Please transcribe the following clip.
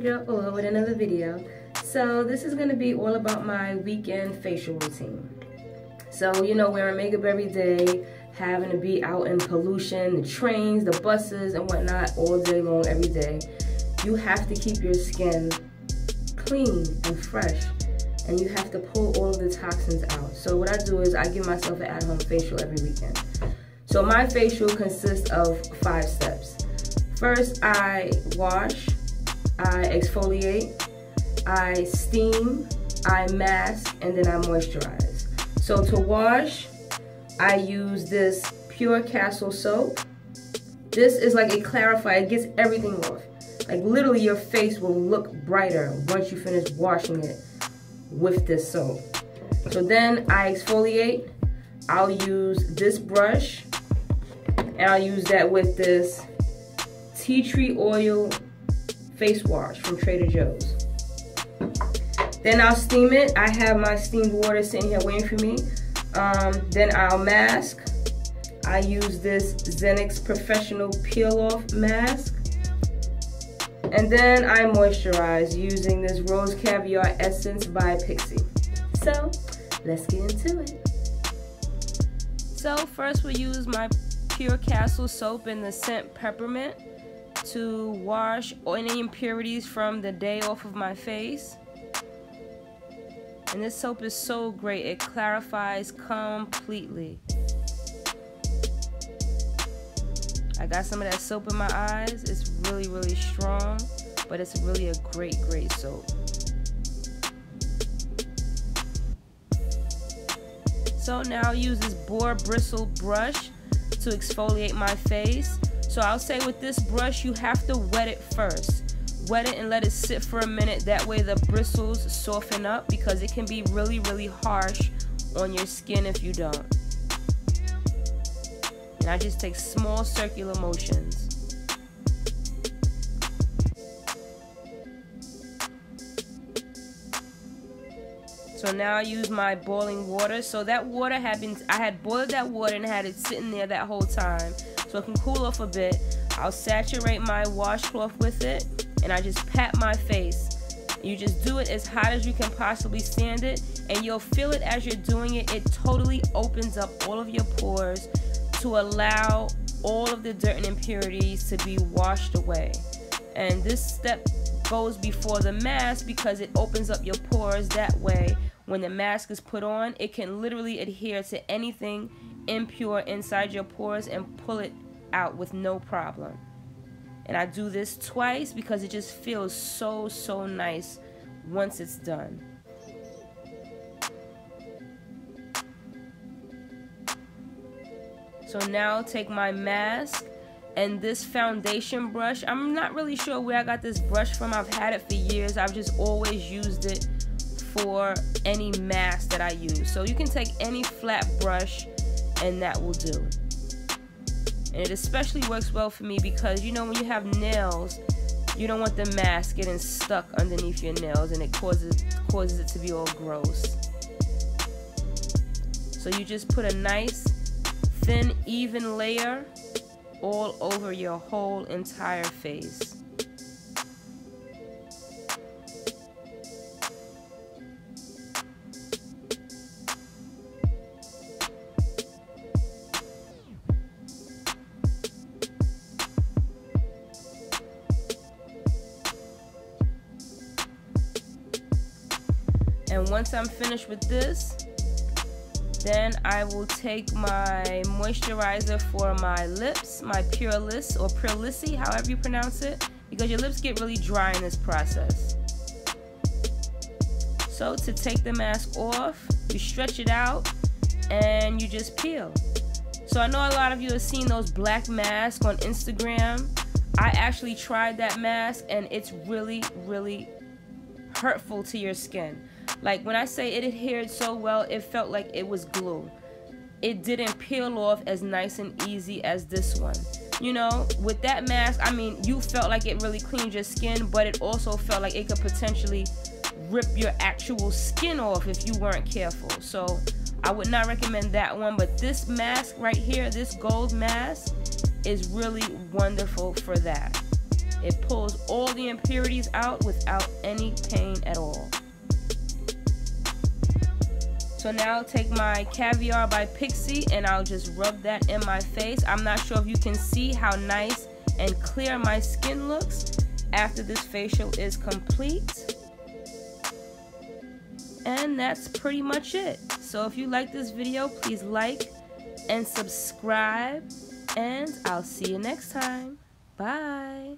girl Ula with another video. So this is gonna be all about my weekend facial routine. So, you know, wearing makeup every day, having to be out in pollution, the trains, the buses and whatnot all day long, every day. You have to keep your skin clean and fresh, and you have to pull all of the toxins out. So what I do is I give myself an at-home facial every weekend. So my facial consists of 5 steps. First, I wash, I exfoliate, I steam, I mask, and then I moisturize. So to wash, I use this Pure Castile Soap. This is like a clarifier, it gets everything off. Like literally your face will look brighter once you finish washing it with this soap. So then I exfoliate, I'll use this brush, and I'll use that with this tea tree oil face wash from Trader Joe's. Then I'll steam it. I have my steamed water sitting here waiting for me. Then I'll mask. I use this Zenix Professional Peel-Off Mask. And then I moisturize using this Rose Caviar Essence by Pixi. So, let's get into it. So first we'll use my Pure Castile Soap in the scent Peppermint to wash any impurities from the day off of my face. And this soap is so great, it clarifies completely. I got some of that soap in my eyes. It's really, really strong, but it's really a great, great soap. So now I'll use this boar bristle brush to exfoliate my face. So I'll say with this brush, you have to wet it first. Wet it and let it sit for a minute, that way the bristles soften up, because it can be really, really harsh on your skin if you don't. And I just take small circular motions. So now I use my boiling water. So that water I had boiled that water and had it sitting there that whole time, so it can cool off a bit. I'll saturate my washcloth with it, and I just pat my face. You just do it as hot as you can possibly stand it, and you'll feel it as you're doing it. It totally opens up all of your pores to allow all of the dirt and impurities to be washed away. And this step goes before the mask because it opens up your pores. That way, when the mask is put on, it can literally adhere to anything impure inside your pores and pull it out with no problem. And I do this twice because it just feels so, so nice once it's done. So now I'll take my mask and this foundation brush. I'm not really sure where I got this brush from. I've had it for years. I've just always used it for any mask that I use. So you can take any flat brush and that will do. And it especially works well for me because, you know, when you have nails, you don't want the mask getting stuck underneath your nails, and it causes it to be all gross. So you just put a nice, thin, even layer all over your whole entire face. And once I'm finished with this, then I will take my moisturizer for my lips, my Purlisse or Purlisse, however you pronounce it, because your lips get really dry in this process. So to take the mask off, you stretch it out and you just peel. So I know a lot of you have seen those black masks on Instagram. I actually tried that mask and it's really, really hurtful to your skin. Like, when I say it adhered so well, it felt like it was glue. It didn't peel off as nice and easy as this one. You know, with that mask, I mean, you felt like it really cleaned your skin, but it also felt like it could potentially rip your actual skin off if you weren't careful. So I would not recommend that one, but this mask right here, this gold mask, is really wonderful for that. It pulls all the impurities out without any pain at all. So now take my Caviar by Pixi and I'll just rub that in my face. I'm not sure if you can see how nice and clear my skin looks after this facial is complete. And that's pretty much it. So if you like this video, please like and subscribe, and I'll see you next time. Bye.